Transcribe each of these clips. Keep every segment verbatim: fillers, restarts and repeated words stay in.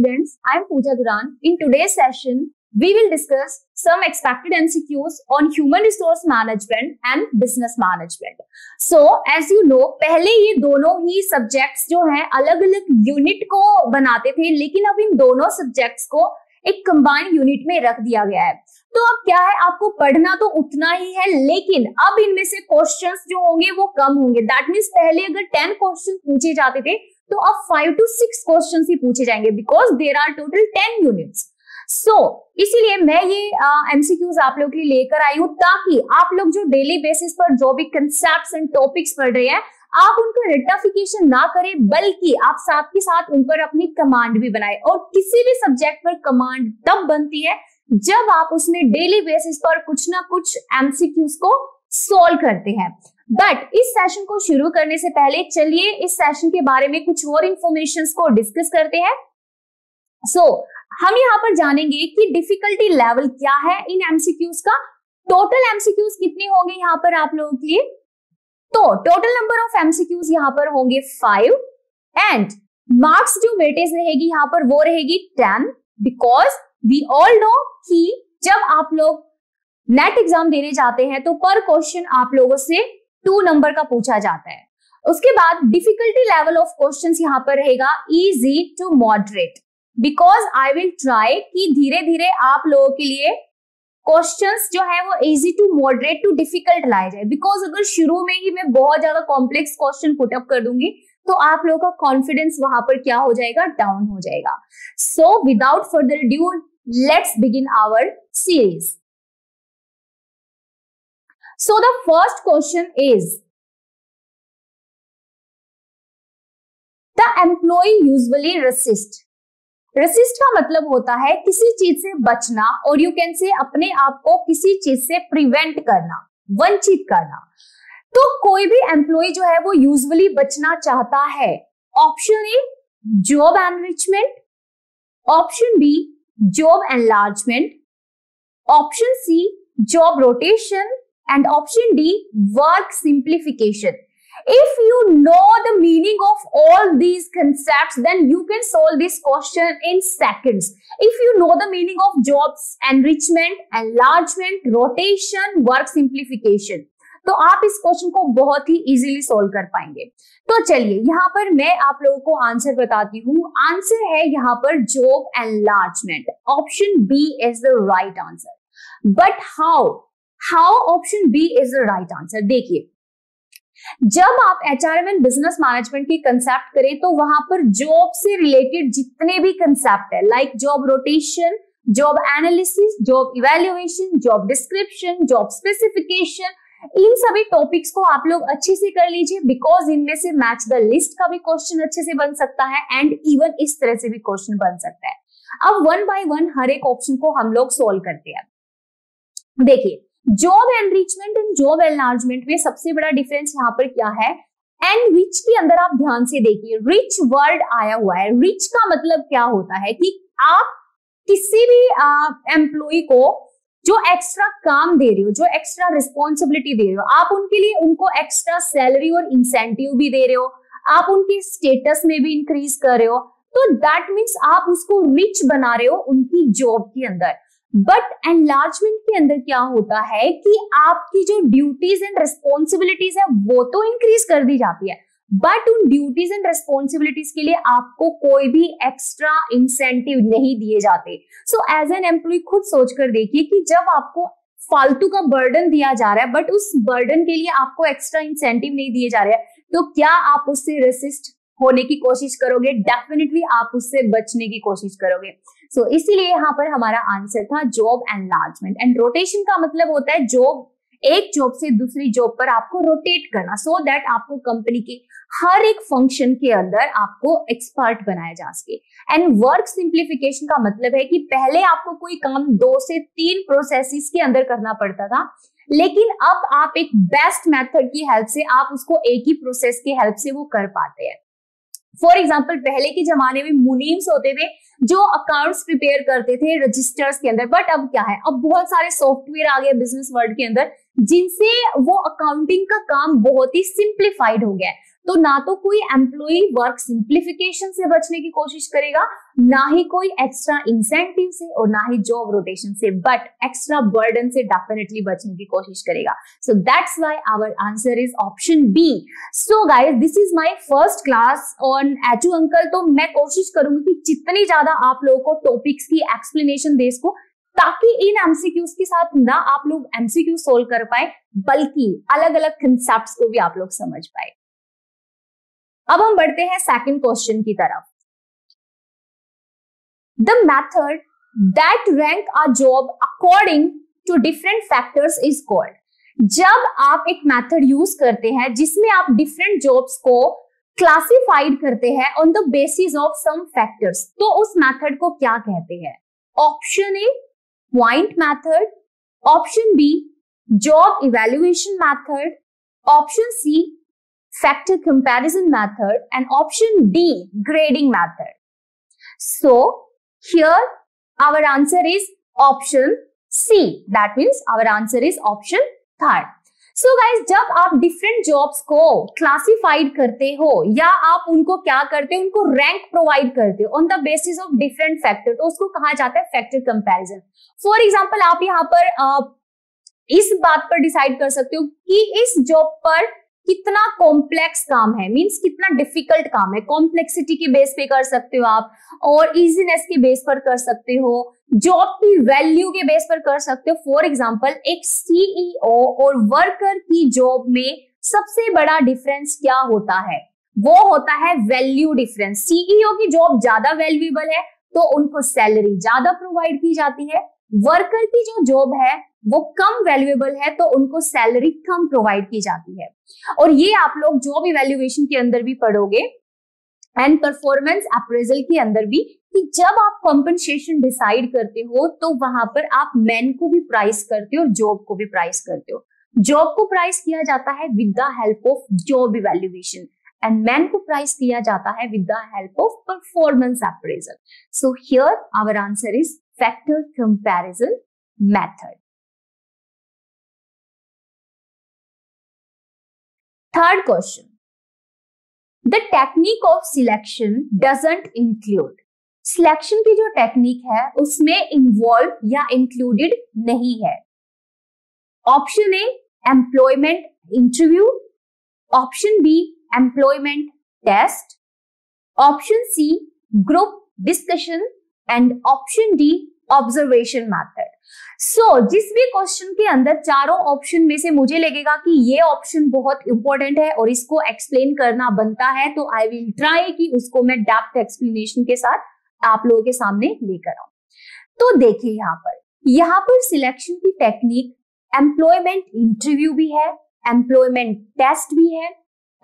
students, I am Pooja Duran. In today's session, we will discuss some expected M C Qs on human resource management and business management. So, as you know, पहले ये दोनों ही subjects जो हैं अलग-अलग unit को बनाते थे, लेकिन अब इन दोनों subjects को एक combined unit में रख दिया गया है। तो अब क्या है, आपको पढ़ना तो उतना ही है, लेकिन अब इनमें से questions जो होंगे वो कम होंगे। That means पहले अगर ten questions पूछे जाते थे, तो अब five to six questions ही पूछे जाएंगे, because there are total ten units. So, इसीलिए मैं ये M C Qs आप लोगों के लिए लेकर आई हूँ, ताकि आप लोग जो डेली बेसिस पर जो भी कंसेप्ट्स एंड टॉपिक्स पढ़ रहे हैं, आप उनका रेटिफिकेशन ना करें, बल्कि आप साथ के साथ उन पर अपनी कमांड भी बनाएं। और किसी भी सब्जेक्ट पर कमांड तब बनती है जब आप उसमें डेली बेसिस पर कुछ ना कुछ M C Qs को सॉल्व करते हैं। बट इस सेशन को शुरू करने से पहले चलिए इस सेशन के बारे में कुछ और इंफॉर्मेशन को डिस्कस करते हैं। सो so, हम यहाँ पर जानेंगे कि डिफिकल्टी लेवल क्या है इन एमसीक्यूज का, टोटल एमसीक्यूज कितने होंगे यहाँ पर आप लोगों के लिए। तो टोटल नंबर ऑफ एमसीक्यूज यहाँ पर होंगे फाइव, एंड मार्क्स जो वेटेज रहेगी यहाँ पर वो रहेगी ten, because we all know कि जब आप लोग नेट एग्जाम देने जाते हैं तो पर क्वेश्चन आप लोगों से टू नंबर का पूछा जाता है। उसके बाद डिफिकल्टी लेवल ऑफ क्वेश्चंस यहाँ पर रहेगा easy to moderate, because I will try कि धीरे धीरे आप लोगों के लिए क्वेश्चंस जो है वो easy to moderate to difficult लाए जाए, बिकॉज अगर शुरू में ही मैं बहुत ज्यादा कॉम्प्लेक्स क्वेश्चन पुटअप कर दूंगी तो आप लोगों का कॉन्फिडेंस वहां पर क्या हो जाएगा, डाउन हो जाएगा। So without further due let's begin our series. So the first question is, the employee usually resist. Resist का मतलब होता है किसी चीज से बचना, और you can say अपने आप को किसी चीज से prevent करना, वंचित करना। तो कोई भी एम्प्लॉय जो है वो यूजुअली बचना चाहता है। Option A job enrichment, option B job enlargement, option C job rotation, and option D work simplification. If you know the meaning of all these concepts, then you can solve this question in seconds. If you know the meaning of jobs enrichment, enlargement, rotation, work simplification, तो आप इस question को बहुत ही easily solve कर पाएंगे। तो चलिए यहाँ पर मैं आप लोगों को आंसर बताती हूँ। आंसर है यहाँ पर job enlargement. Option B is the right answer. But how? How option B is the right answer. देखिए, जब आप एचआरएम एंड बिजनेस मैनेजमेंट के कंसेप्ट करें तो वहां पर जॉब से रिलेटेड जितने भी कंसेप्ट है, like job rotation, job analysis, job evaluation, job description, job specification, इन सभी टॉपिक्स को आप लोग अच्छे से कर लीजिए, बिकॉज इनमें से मैच द लिस्ट का भी क्वेश्चन अच्छे से बन सकता है, एंड इवन इस तरह से भी क्वेश्चन बन सकता है। अब वन बाय वन हर एक ऑप्शन को हम लोग सोल्व करते हैं। देखिए, job enrichment and job enlargement में सबसे बड़ा डिफरेंस यहाँ पर क्या है, एंड रिच के अंदर आप ध्यान से देखिए, रिच वर्ड आया हुआ है। रिच का मतलब क्या होता है कि आप किसी भी एम्प्लॉय को जो एक्स्ट्रा काम दे रहे हो, जो एक्स्ट्रा रिस्पॉन्सिबिलिटी दे रहे हो, आप उनके लिए उनको एक्स्ट्रा सैलरी और इंसेंटिव भी दे रहे हो, आप उनके स्टेटस में भी इंक्रीज कर रहे हो, तो दैट मीन्स आप उसको रिच बना रहे हो उनकी जॉब के अंदर। बट एनलार्जमेंट के अंदर क्या होता है कि आपकी जो ड्यूटीज एंड रिस्पॉन्सिबिलिटीज है वो तो इंक्रीज कर दी जाती है, बट उन ड्यूटीज एंड रिस्पॉन्सिबिलिटीज के लिए आपको कोई भी एक्स्ट्रा इंसेंटिव नहीं दिए जाते। सो एज एन एम्प्लॉय खुद सोच कर देखिए कि जब आपको फालतू का बर्डन दिया जा रहा है, बट उस बर्डन के लिए आपको एक्स्ट्रा इंसेंटिव नहीं दिए जा रहे हैं, तो क्या आप उससे रेसिस्ट होने की कोशिश करोगे? डेफिनेटली आप उससे बचने की कोशिश करोगे। सो so, इसीलिए यहाँ पर हमारा आंसर था जॉब एनलार्जमेंट। एंड रोटेशन का मतलब होता है जॉब, एक जॉब से दूसरी जॉब पर आपको रोटेट करना, सो so दैट आपको कंपनी के हर एक फंक्शन के अंदर आपको एक्सपर्ट बनाया जा सके। एंड वर्क सिंप्लीफिकेशन का मतलब है कि पहले आपको कोई काम दो से तीन प्रोसेसेस के अंदर करना पड़ता था, लेकिन अब आप एक बेस्ट मेथड की हेल्प से आप उसको एक ही प्रोसेस की हेल्प से वो कर पाते हैं। फॉर एग्जाम्पल, पहले के जमाने में मुनीम्स होते थे जो अकाउंट्स प्रिपेयर करते थे रजिस्टर्स के अंदर, बट अब क्या है, अब बहुत सारे सॉफ्टवेयर आ गए बिजनेस वर्ल्ड के अंदर जिनसे वो अकाउंटिंग का काम बहुत ही सिंप्लीफाइड हो गया है। तो ना तो कोई एम्प्लॉई वर्क सिंप्लीफिकेशन से बचने की कोशिश करेगा, ना ही कोई एक्स्ट्रा इंसेंटिव से और ना ही जॉब रोटेशन से, बट एक्स्ट्रा बर्डन से डेफिनेटली बचने की कोशिश करेगा। So that's why our answer is option B. So guys, this is my first class on एचू uncle. तो मैं कोशिश करूंगी कि जितनी ज्यादा आप लोगों को टॉपिक्स की एक्सप्लेनेशन दे सकूं, ताकि इन एमसीक्यूज के साथ ना आप लोग एमसीक्यू सोल्व कर पाए, बल्कि अलग अलग कंसेप्ट्स को भी आप लोग समझ पाए। अब हम बढ़ते हैं सेकंड क्वेश्चन की तरफ। The method that rank a job according to different factors is called. जब आप एक मेथड यूज करते हैं जिसमें आप डिफरेंट जॉब्स को क्लासिफाइड करते हैं on the basis of some factors, तो उस मेथड को क्या कहते हैं? Option A point method, option B job evaluation method, option C factor comparison method and option D grading method. So here our answer is option C, that means our answer is option third. So guys, जब आप different jobs को classified करते हो या आप उनको क्या करते हो, उनको रैंक प्रोवाइड करते हो on the basis of different factor, तो उसको कहा जाता है फैक्टर कंपैरिजन। फॉर एग्जांपल, आप यहाँ पर आ, इस बात पर डिसाइड कर सकते हो कि इस जॉब पर कितना कॉम्प्लेक्स काम है, मींस कितना डिफिकल्ट काम है। कॉम्प्लेक्सिटी के बेस पे कर सकते हो आप, और इजीनेस के बेस पर कर सकते हो, जॉब की वैल्यू के बेस पर कर सकते हो। फॉर एग्जांपल, एक सीईओ और वर्कर की जॉब में सबसे बड़ा डिफरेंस क्या होता है? वो होता है वैल्यू डिफरेंस। सीईओ की जॉब ज्यादा वैल्यूएबल है तो उनको सैलरी ज्यादा प्रोवाइड की जाती है, वर्कर की जो जॉब है वो कम वैल्यूएबल है तो उनको सैलरी कम प्रोवाइड की जाती है। और ये आप लोग जॉब इवैल्यूएशन के अंदर भी पढ़ोगे एंड परफॉर्मेंस अप्रेजल के अंदर भी, कि जब आप कॉम्पनसेशन डिसाइड करते हो तो वहां पर आप मैन को भी प्राइस करते हो और जॉब को भी प्राइस करते हो। जॉब को प्राइस किया जाता है with the help of job evaluation and man को प्राइस किया जाता है with the help of performance appraisal. So here our answer is factor comparison method. Third question, the technique of selection doesn't include. Selection की जो technique है उसमें involve या included नहीं है। Option A employment interview, option B employment test, option C group discussion and option D observation method. So so, जिस भी question के अंदर चारों ऑप्शन में से मुझे लगेगा कि ये ऑप्शन बहुत इंपॉर्टेंट है और इसको एक्सप्लेन करना बनता है, तो आई विल ट्राई कि उसको मैं डेप्थ एक्सप्लेनेशन के साथ आप लोगों के सामने लेकर आऊं। तो देखिए, यहाँ पर यहाँ पर सिलेक्शन की टेक्निक एम्प्लॉयमेंट इंटरव्यू भी है, एम्प्लॉयमेंट टेस्ट भी है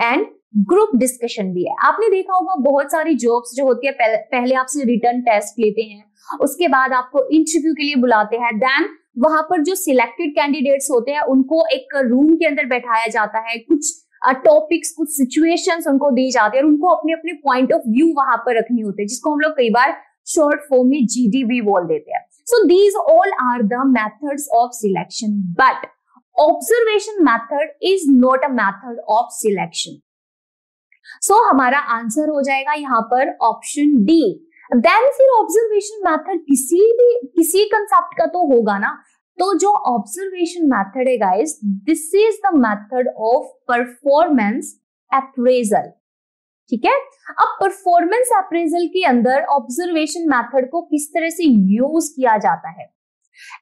एंड ग्रुप डिस्कशन भी है। आपने देखा होगा बहुत सारी जॉब्स जो होती है, पहले, पहले आपसे रिटर्न टेस्ट लेते हैं, उसके बाद आपको इंटरव्यू के लिए बुलाते हैं, देन वहां पर जो सिलेक्टेड कैंडिडेट्स होते हैं उनको एक रूम के अंदर बैठाया जाता है, कुछ टॉपिक्स कुछ सिचुएशंस उनको दी जाती है और उनको अपने अपने पॉइंट ऑफ व्यू वहां पर रखने होते हैं, जिसको हम लोग कई बार शॉर्ट फॉर्म में जीडी भी बोल देते हैं। So these all are the methods of selection, but observation method is not a method of selection. So so, हमारा आंसर हो जाएगा यहाँ पर ऑप्शन डी। देन फिर ऑब्जर्वेशन मेथड किसी भी किसी कंसेप्ट का तो होगा ना, तो जो ऑब्जर्वेशन मेथड है guys, this is the method of performance appraisal. ठीक है, अब परफॉर्मेंस अप्रेजल के अंदर ऑब्जर्वेशन मेथड को किस तरह से यूज किया जाता है?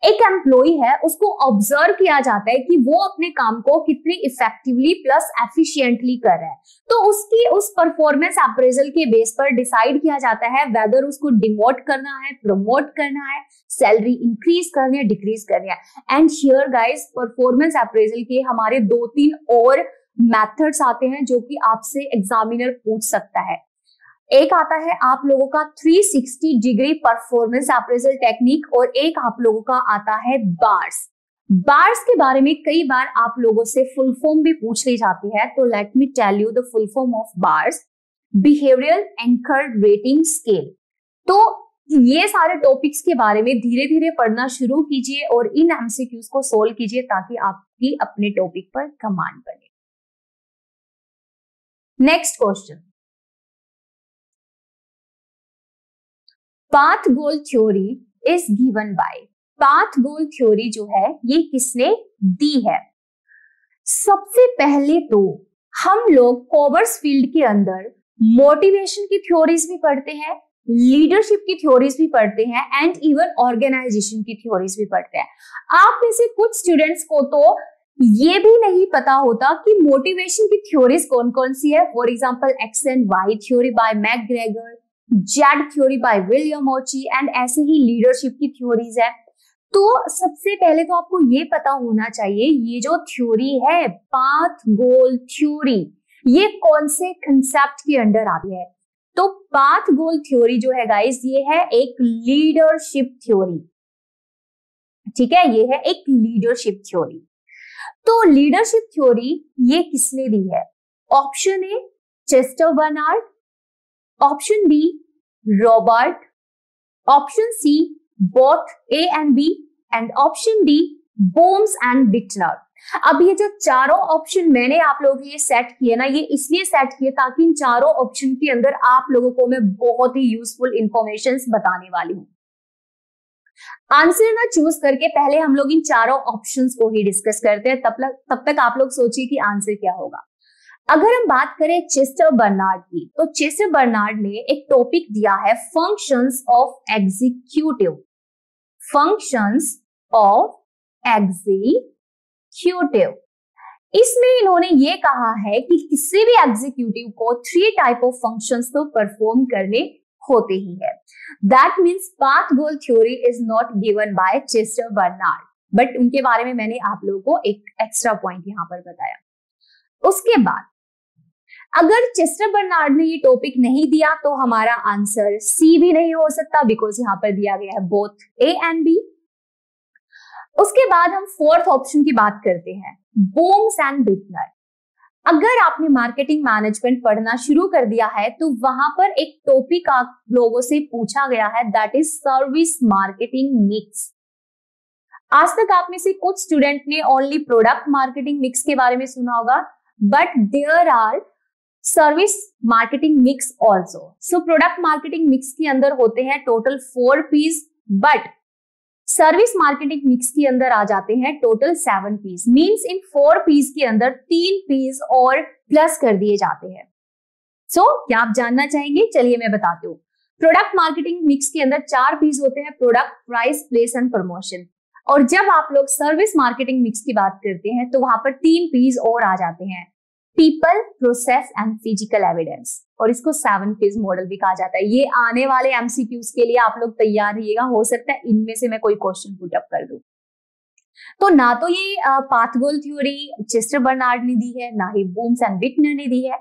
एक एम्प्लॉय है, उसको ऑब्जर्व किया जाता है कि वो अपने काम को कितने इफेक्टिवली प्लस एफिशिएंटली कर रहा है, तो उसकी उस परफॉर्मेंस अप्रेजल के बेस पर डिसाइड किया जाता है वेदर उसको डिमोट करना है, प्रमोट करना है, सैलरी इंक्रीज करनी है, डिक्रीज करनी है। And here guys, performance appraisal के हमारे दो तीन और मेथड्स आते हैं जो कि आपसे एग्जामिनर पूछ सकता है। एक आता है आप लोगों का three sixty degree performance appraisal technique और एक आप लोगों का आता है बार्स। बार्स के बारे में कई बार आप लोगों से फुल फॉर्म भी पूछ ली जाती है, तो let me tell you the full form of BARS, behavioural anchored rating scale. तो ये सारे टॉपिक्स के बारे में धीरे धीरे पढ़ना शुरू कीजिए और इन एमसीक्यूज को सोल्व कीजिए, ताकि आपकी की अपने टॉपिक पर कमांड बने। Next question, path goal theory is given by, path goal theory जो है ये किसने दी है? सबसे पहले तो हम लोग कॉमर्स फील्ड के अंदर मोटिवेशन की थ्योरीज भी पढ़ते हैं, लीडरशिप की थ्योरीज भी पढ़ते हैं एंड इवन ऑर्गेनाइजेशन की थ्योरीज भी पढ़ते हैं। आप में से कुछ स्टूडेंट्स को तो ये भी नहीं पता होता कि मोटिवेशन की थ्योरीज कौन कौन सी है। For example X and Y theory by McGregor, Z theory by William Ouchi and ऐसे ही लीडरशिप की थ्योरीज है। तो सबसे पहले तो आपको ये पता होना चाहिए ये जो थ्योरी है पाथ गोल थ्योरी ये कौन से कंसेप्ट के अंडर आती है। तो पाथ गोल थ्योरी जो है गाइस ये है एक लीडरशिप थ्योरी, ठीक है, ये है एक लीडरशिप थ्योरी। तो लीडरशिप थ्योरी ये किसने दी है? Option A Chester Barnard, option B Robert, option C both A and B and option D Booms and Bitner. अब ये जो चारों ऑप्शन मैंने आप लोगों के लिए सेट किए ना, ये इसलिए सेट किए ताकि इन चारों ऑप्शन के अंदर आप लोगों को मैं बहुत ही यूजफुल इंफॉर्मेशंस बताने वाली हूं। आंसर ना चूज करके पहले हम लोग इन चारों ऑप्शंस को ही डिस्कस करते हैं, तब तक तब तक आप लोग सोचिए कि आंसर क्या होगा। अगर हम बात करें चेस्टर बर्नार्ड की, तो चेस्टर बर्नार्ड ने एक टॉपिक दिया है functions of executive, functions of executive. इसमें इन्होंने ये कहा है कि किसी भी एग्जीक्यूटिव को थ्री टाइप ऑफ फंक्शंस तो परफॉर्म करने होते ही है। That means path goal theory is not given by Chester Barnard, but उनके बारे में मैंने आप लोगों को एक एक्स्ट्रा पॉइंट यहां पर बताया। उसके बाद अगर चेस्टर बर्नार्ड ने ये टॉपिक नहीं दिया तो हमारा आंसर सी भी नहीं हो सकता, बिकॉज यहाँ पर दिया गया है बोथ ए एंड बी। उसके बाद हम फोर्थ ऑप्शन की बात करते हैं, बोम्स एंड बिटनर। अगर आपने मार्केटिंग मैनेजमेंट पढ़ना शुरू कर दिया है तो वहां पर एक टॉपिक आप लोगों से पूछा गया है, that is service marketing mix. आज तक आप में से कुछ स्टूडेंट ने ओनली प्रोडक्ट मार्केटिंग मिक्स के बारे में सुना होगा, but there are service marketing mix also. So product marketing mix के अंदर होते हैं total four Ps, but service marketing mix के अंदर आ जाते हैं टोटल सेवन पीस। मींस इन फोर पीस के अंदर तीन पीस और प्लस कर दिए जाते हैं। सो so, क्या आप जानना चाहेंगे? चलिए मैं बताती हूँ। प्रोडक्ट मार्केटिंग मिक्स के अंदर चार पीस होते हैं, product, price, place and promotion. और जब आप लोग सर्विस मार्केटिंग मिक्स की बात करते हैं तो वहां पर तीन पीस और आ जाते हैं, people, process and physical evidence. और इसको सेवन फेज मॉडल भी कहा जाता है। ये आने वाले एमसीक्यूज के लिए आप लोग तैयार रहिएगा, हो सकता है इनमें से मैं कोई क्वेश्चन पुट अप कर दूं। तो ना तो ये path goal theory Chester Barnard ने दी है, ना ही बोम्स एंड बिटनर ने दी है।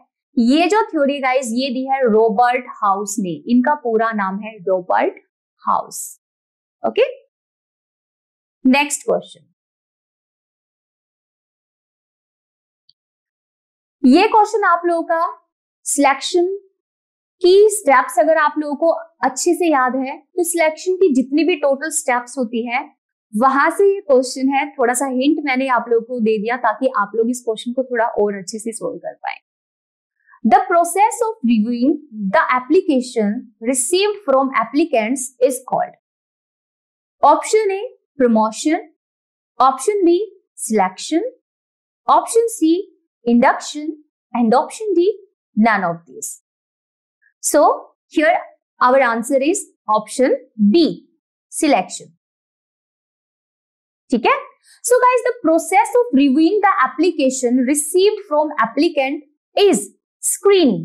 ये जो थ्योरी गाइज ये दी है रॉबर्ट हाउस ने, इनका पूरा नाम है Robert House. Okay, next question, ये क्वेश्चन आप लोगों का सिलेक्शन की स्टेप्स अगर आप लोगों को अच्छे से याद है तो सिलेक्शन की जितनी भी टोटल स्टेप्स होती है वहां से ये क्वेश्चन है। थोड़ा सा हिंट मैंने आप लोगों को दे दिया ताकि आप लोग इस क्वेश्चन को थोड़ा और अच्छे से सोल्व कर पाए। The process of reviewing the application received from applicants is called, option A promotion, option B selection, option C induction and option D none of these. So here our answer is option B, selection. ठीक है? So guys, the process of reviewing the application received from applicant is screening.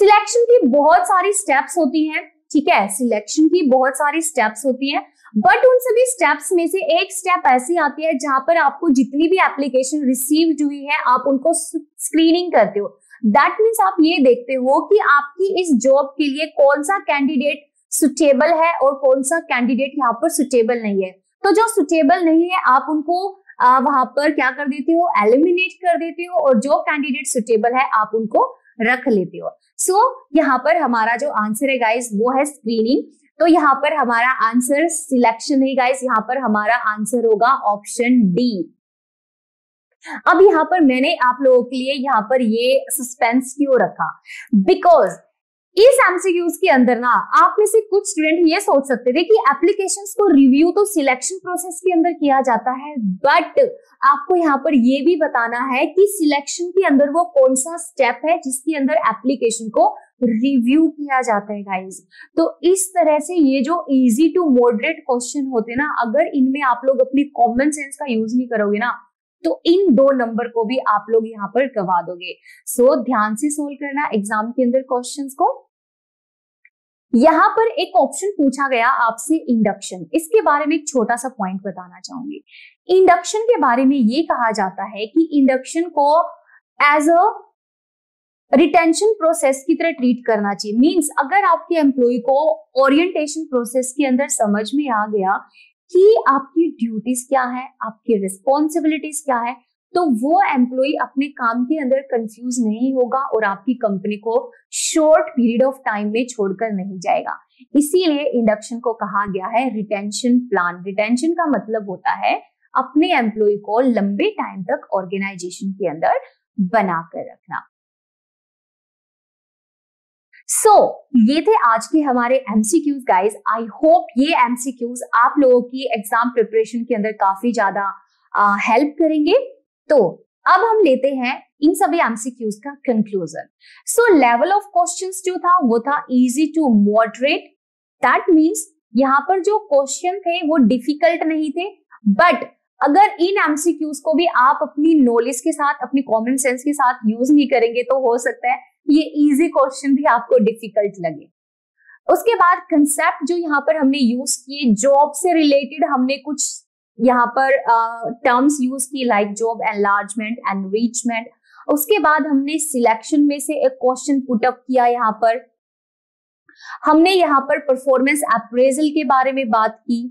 Selection की बहुत सारी steps होती हैं, ठीक है? Selection की बहुत सारी steps होती हैं, बट उन सभी स्टेप्स में से एक स्टेप ऐसी आती है जहां पर आपको जितनी भी एप्लीकेशन रिसीव्ड हुई है आप उनको स्क्रीनिंग करते हो। दैट मीन्स आप ये देखते हो कि आपकी इस जॉब के लिए कौन सा कैंडिडेट सुटेबल है और कौन सा कैंडिडेट यहाँ पर सुटेबल नहीं है। तो जो सुटेबल नहीं है आप उनको आ, वहां पर क्या कर देते हो, एलिमिनेट कर देते हो, और जो कैंडिडेट सुटेबल है आप उनको रख लेते हो। सो so, यहाँ पर हमारा जो आंसर है गाइज वो है स्क्रीनिंग। तो यहाँ पर हमारा आंसर सिलेक्शन है गाइस, यहाँ पर हमारा आंसर होगा ऑप्शन डी। अब यहाँ पर मैंने आप लोगों के लिए यहाँ पर ये सस्पेंस क्यों रखा, बिकॉज इस एमसीक्यूज के अंदर ना आप में से कुछ स्टूडेंट ये सोच सकते थे कि एप्लीकेशंस को रिव्यू तो सिलेक्शन प्रोसेस के अंदर किया जाता है, बट आपको यहाँ पर ये भी बताना है कि सिलेक्शन के अंदर वो कौन सा स्टेप है जिसके अंदर एप्लीकेशन को रिव्यू किया जाता है गाइज। तो इस तरह से ये जो इजी टू मॉडरेट क्वेश्चन होते ना, अगर इनमें आप लोग अपनी कॉमन सेंस का यूज नहीं करोगे ना तो इन दो नंबर को भी आप लोग यहाँ पर गवा दोगे। सो ध्यान से सोल्व करना एग्जाम के अंदर क्वेश्चंस को। यहाँ पर एक ऑप्शन पूछा गया आपसे इंडक्शन, इसके बारे में एक छोटा सा पॉइंट बताना चाहूंगी। इंडक्शन के बारे में ये कहा जाता है कि इंडक्शन को एज अ रिटेंशन प्रोसेस की तरह ट्रीट करना चाहिए। मीन्स अगर आपके एम्प्लॉय को ओरिएंटेशन प्रोसेस के अंदर समझ में आ गया कि आपकी ड्यूटीज क्या है, आपकी रिस्पॉन्सिबिलिटीज क्या है, तो वो एम्प्लॉई अपने काम के अंदर कंफ्यूज नहीं होगा और आपकी कंपनी को शॉर्ट पीरियड ऑफ टाइम में छोड़कर नहीं जाएगा। इसीलिए इंडक्शन को कहा गया है रिटेंशन प्लान। रिटेंशन का मतलब होता है अपने एम्प्लॉय को लंबे टाइम तक ऑर्गेनाइजेशन के अंदर बना कर रखना। सो so, ये थे आज के हमारे एमसीक्यूज गाइज। आई होप ये एमसीक्यूज आप लोगों की एग्जाम प्रिपरेशन के अंदर काफी ज्यादा हेल्प करेंगे। तो अब हम लेते हैं इन सभी एमसीक्यूज का conclusion. So level of questions जो था वो था easy to moderate, that means यहाँ पर जो क्वेश्चन थे वो डिफिकल्ट नहीं थे, बट अगर इन एमसीक्यूज को भी आप अपनी नॉलेज के साथ, अपनी कॉमन सेंस के साथ यूज नहीं करेंगे तो हो सकता है ये इजी क्वेश्चन भी आपको डिफिकल्ट लगे। उसके बाद कंसेप्ट जो यहाँ पर हमने यूज किए जॉब से रिलेटेड, हमने कुछ यहाँ पर टर्म्स यूज की लाइक जॉब एनलार्जमेंट, एनरिचमेंट। उसके बाद हमने सिलेक्शन में से एक क्वेश्चन पुटअप किया, यहाँ पर हमने यहाँ पर परफॉर्मेंस अप्रेजल के बारे में बात की।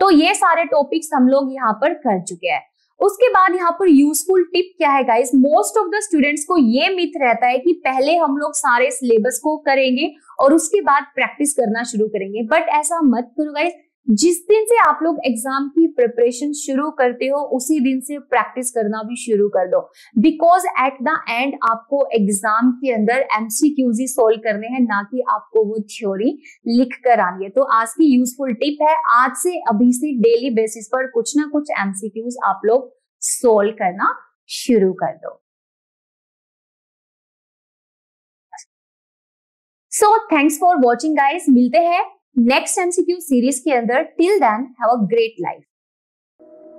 तो ये सारे टॉपिक्स हम लोग यहाँ पर कर चुके हैं। उसके बाद यहाँ पर यूजफुल टिप क्या है guys, most of the students को ये मिथ रहता है कि पहले हम लोग सारे सिलेबस को करेंगे और उसके बाद प्रैक्टिस करना शुरू करेंगे, बट ऐसा मत करो गाइस। जिस दिन से आप लोग एग्जाम की प्रिपरेशन शुरू करते हो उसी दिन से प्रैक्टिस करना भी शुरू कर दो, बिकॉज एट द एंड आपको एग्जाम के अंदर एमसीक्यूज ही सोल्व करने हैं, ना कि आपको वो थ्योरी लिख कर आनी है। तो आज की यूजफुल टिप है, आज से अभी से डेली बेसिस पर कुछ ना कुछ एमसीक्यूज आप लोग सोल्व करना शुरू कर दो। So thanks for watching guys, मिलते हैं नेक्स्ट एमसीक्यू सीरीज के अंदर। Till then have a great life.